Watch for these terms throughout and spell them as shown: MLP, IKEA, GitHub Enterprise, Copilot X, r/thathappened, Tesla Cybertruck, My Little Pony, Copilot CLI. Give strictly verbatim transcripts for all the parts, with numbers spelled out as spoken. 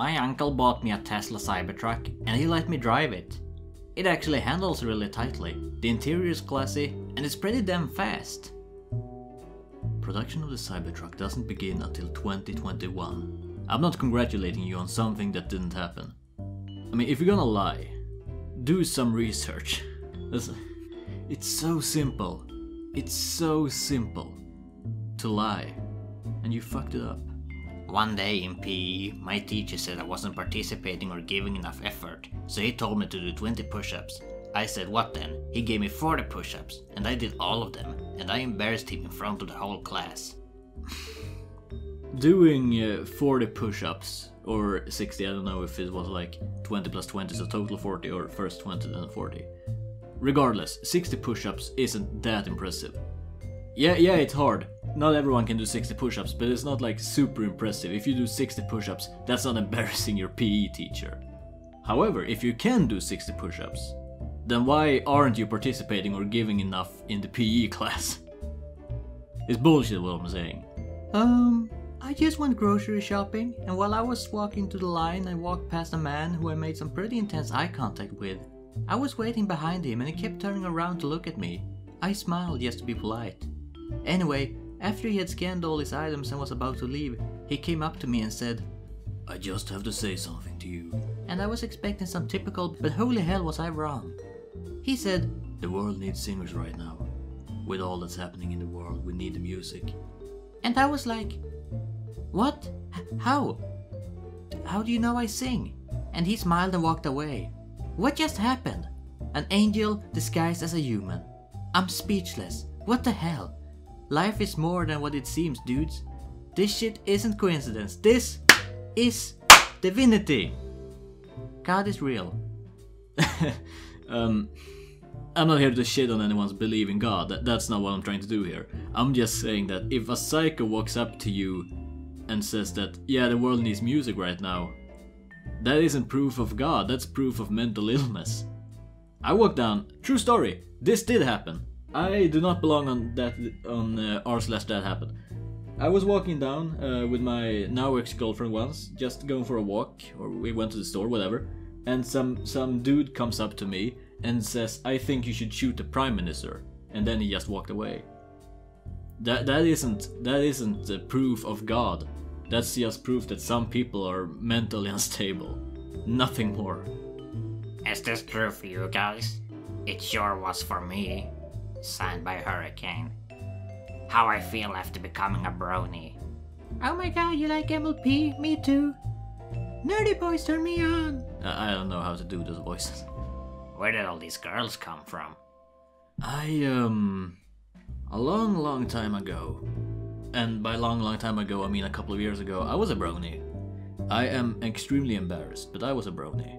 My uncle bought me a Tesla Cybertruck and he let me drive it. It actually handles really tightly, the interior is classy, and it's pretty damn fast. Production of the Cybertruck doesn't begin until twenty twenty-one. I'm not congratulating you on something that didn't happen. I mean, if you're gonna lie, do some research. It's so simple. It's so simple to lie, and you fucked it up. One day in P E, my teacher said I wasn't participating or giving enough effort, so he told me to do twenty push-ups. I said, what then? He gave me forty push-ups, and I did all of them, and I embarrassed him in front of the whole class. Doing uh, forty push-ups, or sixty, I don't know if it was like twenty plus twenty, so total forty, or first twenty then forty. Regardless, sixty push-ups isn't that impressive. Yeah, yeah, it's hard. Not everyone can do sixty push-ups, but it's not like super impressive. If you do sixty push-ups, that's not embarrassing your P E teacher. However, if you can do sixty push-ups, then why aren't you participating or giving enough in the P E class? It's bullshit what I'm saying. Um, I just went grocery shopping, and while I was walking to the line, I walked past a man who I made some pretty intense eye contact with. I was waiting behind him and he kept turning around to look at me. I smiled just to be polite. Anyway, after he had scanned all his items and was about to leave, he came up to me and said, "I just have to say something to you." And I was expecting some typical, but holy hell was I wrong. He said, "The world needs singers right now. With all that's happening in the world, we need the music." And I was like, "What? How? How do you know I sing?" And he smiled and walked away. What just happened? An angel disguised as a human. I'm speechless. What the hell? Life is more than what it seems, dudes. This shit isn't coincidence. This is divinity. God is real. um, I'm not here to shit on anyone's belief in God. That, that's not what I'm trying to do here. I'm just saying that if a psycho walks up to you and says that, yeah, the world needs music right now, that isn't proof of God, that's proof of mental illness. I walked down, true story, this did happen. I do not belong on that on uh, r slash that happened. I was walking down uh, with my now ex-girlfriend once, just going for a walk, or we went to the store, whatever, and some, some dude comes up to me and says, "I think you should shoot the Prime Minister," and then he just walked away. That, that isn't, that isn't the proof of God. That's just proof that some people are mentally unstable. Nothing more. Is this true for you guys? It sure was for me. Signed by Hurricane. How I feel after becoming a brony. Oh my god, you like M L P? Me too. Nerdy boys, turn me on! I don't know how to do those voices. Where did all these girls come from? I, um... a long, long time ago. And by long, long time ago, I mean a couple of years ago, I was a brony. I am extremely embarrassed, but I was a brony.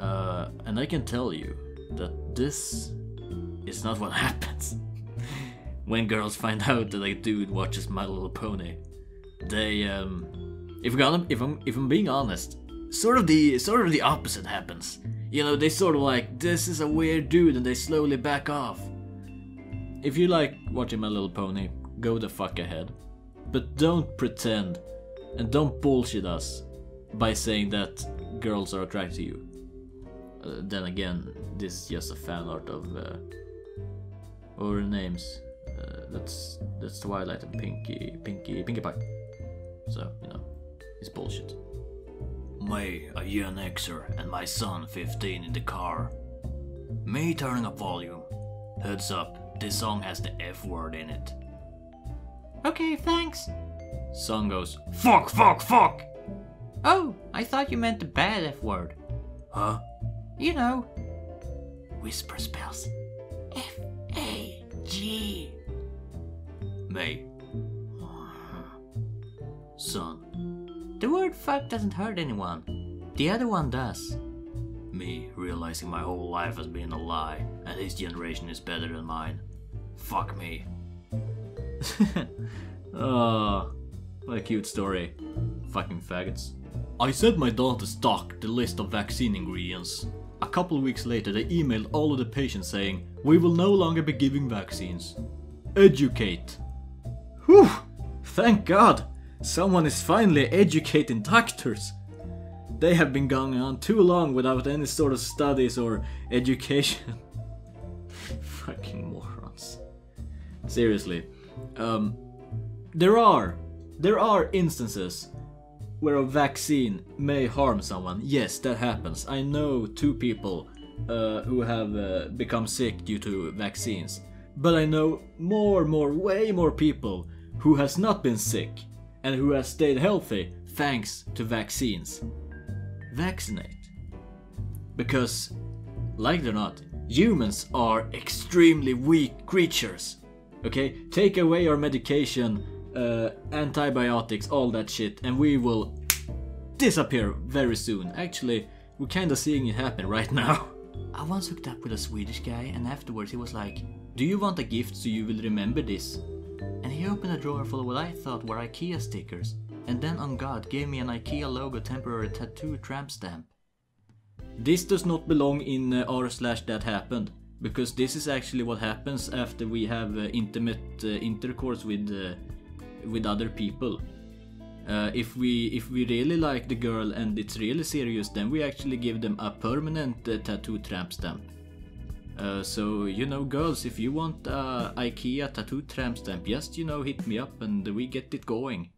Uh, and I can tell you that this is not what happens. When girls find out that a dude watches My Little Pony, they, um... If, I'm, if, I'm, if I'm being honest, sort of the sort of the opposite happens. You know, they sort of like, this is a weird dude, and they slowly back off. If you like watching My Little Pony, go the fuck ahead, but don't pretend and don't bullshit us by saying that girls are attracted to you. Uh, then again, this is just a fan art of uh, what were the names? Uh, that's that's Twilight and Pinkie, Pinkie, Pinkie Pie. So you know, it's bullshit. May, a year an Xer, and my son, fifteen, in the car. May turning up volume. Heads up, this song has the F word in it. Okay, thanks. Song goes, fuck, fuck, fuck! Oh, I thought you meant the bad F word. Huh? You know. Whisper spells. F A G. May. Son. The word fuck doesn't hurt anyone. The other one does. Me, realizing my whole life has been a lie, and his generation is better than mine. Fuck me. Oh, what a cute story. Fucking faggots. I sent my daughter to stock the list of vaccine ingredients. A couple weeks later they emailed all of the patients saying, "We will no longer be giving vaccines. Educate." Whew! Thank God! Someone is finally educating doctors! they have been going on too long without any sort of studies or education. Fucking morons. Seriously. Um, there are, there are instances where a vaccine may harm someone. Yes, that happens. I know two people uh, who have uh, become sick due to vaccines. But I know more, more, way more people who has not been sick and who has stayed healthy thanks to vaccines. Vaccinate. Because, like it or not, humans are extremely weak creatures. Okay? Take away our medication, uh, antibiotics, all that shit, and we will disappear very soon. Actually, we're kinda seeing it happen right now. I once hooked up with a Swedish guy, and afterwards he was like, "Do you want a gift so you will remember this?" And he opened a drawer full of what I thought were IKEA stickers, and then on God gave me an IKEA logo temporary tattoo tramp stamp. This does not belong in uh, r slash that happened, because this is actually what happens after we have uh, intimate uh, intercourse with uh, with other people. Uh, if we if we really like the girl and it's really serious, then we actually give them a permanent uh, tattoo tramp stamp. Uh, so, you know, girls, if you want uh, IKEA tattoo tramp stamp, just, you know, hit me up and we get it going.